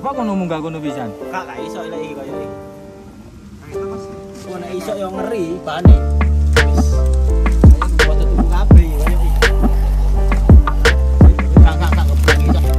Coba kono munggah kono pisan. Kak iso elek iki koyo iki. Kono iso yo ngeri bane. Wis. Ayo buat tuku kabeh yo koyo iki. Kak kepeng iso.